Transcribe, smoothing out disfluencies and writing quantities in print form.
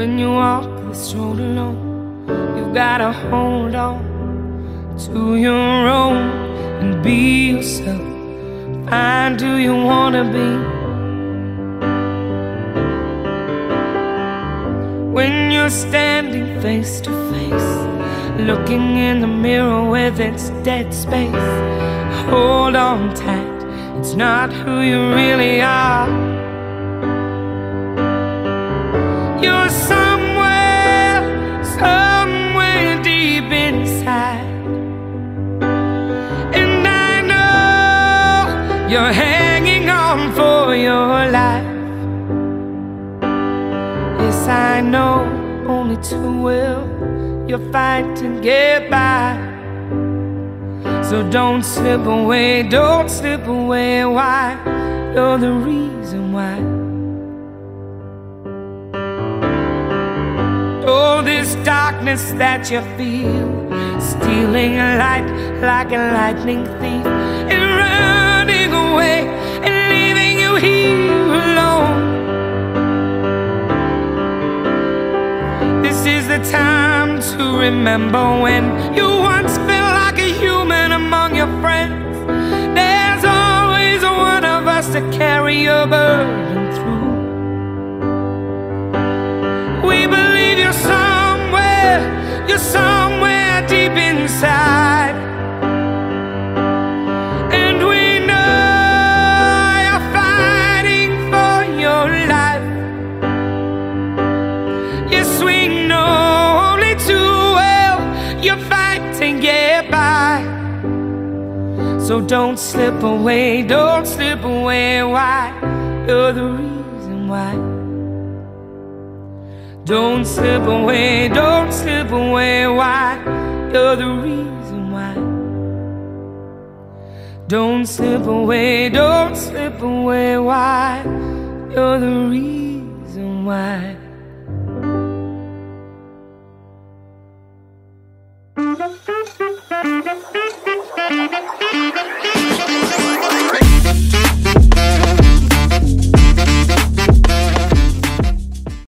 When you walk this road alone, you've gotta hold on to your own and be yourself. Find who you wanna be. When you're standing face to face, looking in the mirror with its dead space, hold on tight, it's not who you really are. You're somewhere, somewhere deep inside, and I know you're hanging on for your life. Yes, I know only too well you're fighting to get by. So don't slip away, don't slip away. Why? You're the reason why. Oh, this darkness that you feel, stealing a light like a lightning thief, and running away and leaving you here alone. This is the time to remember when you once felt like a human among your friends. There's always one of us to carry your burden through. We believe you're somewhere deep inside, and we know you're fighting for your life. Yes, we know only too well you're fighting to get by. So don't slip away, don't slip away. Why? You're the reason why. Don't slip away, why? You're the reason why. Don't slip away, why? You're the reason why.